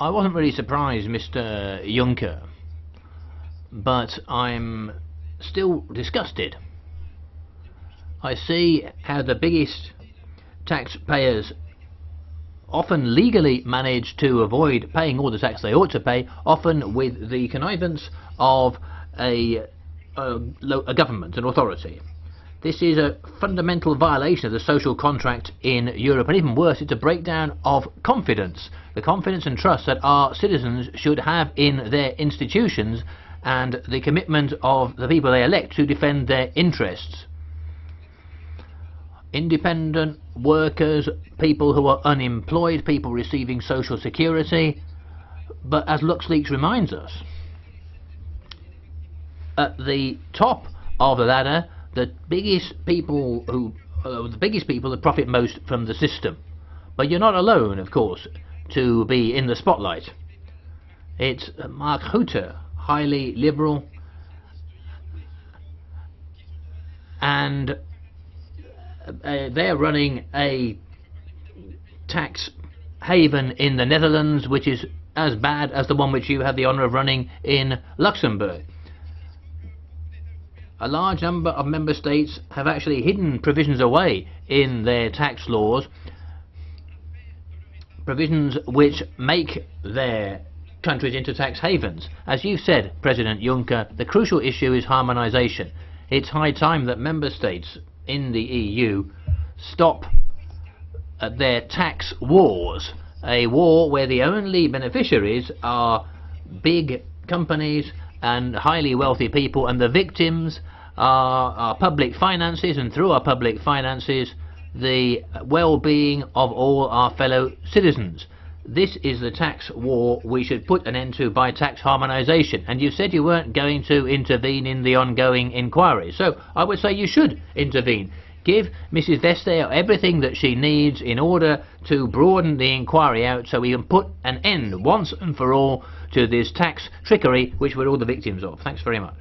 I wasn't really surprised, Mr. Juncker, but I'm still disgusted. I see how the biggest taxpayers often legally manage to avoid paying all the tax they ought to pay, often with the connivance of a government, an authority. This is a fundamental violation of the social contract in Europe, and even worse, it's a breakdown of confidence, the confidence and trust that our citizens should have in their institutions and the commitment of the people they elect to defend their interests. Independent workers, people who are unemployed, people receiving social security, but as LuxLeaks reminds us, at the top of the ladder, the biggest people that profit most from the system. But you're not alone, of course, to be in the spotlight. It's Mark Rutte, highly liberal, and they're running a tax haven in the Netherlands, which is as bad as the one which you have the honour of running in Luxembourg. A large number of member states have actually hidden provisions away in their tax laws, provisions which make their countries into tax havens. As you've said, President Juncker, the crucial issue is harmonisation. It's high time that member states in the EU stop their tax wars, a war where the only beneficiaries are big companies and highly wealthy people, and the victims are our public finances, and through our public finances the well-being of all our fellow citizens. This is the tax war we should put an end to by tax harmonisation, and you said you weren't going to intervene in the ongoing inquiry, so I would say you should intervene. Give Mrs. Vestager everything that she needs in order to broaden the inquiry out so we can put an end once and for all to this tax trickery which we're all the victims of. Thanks very much.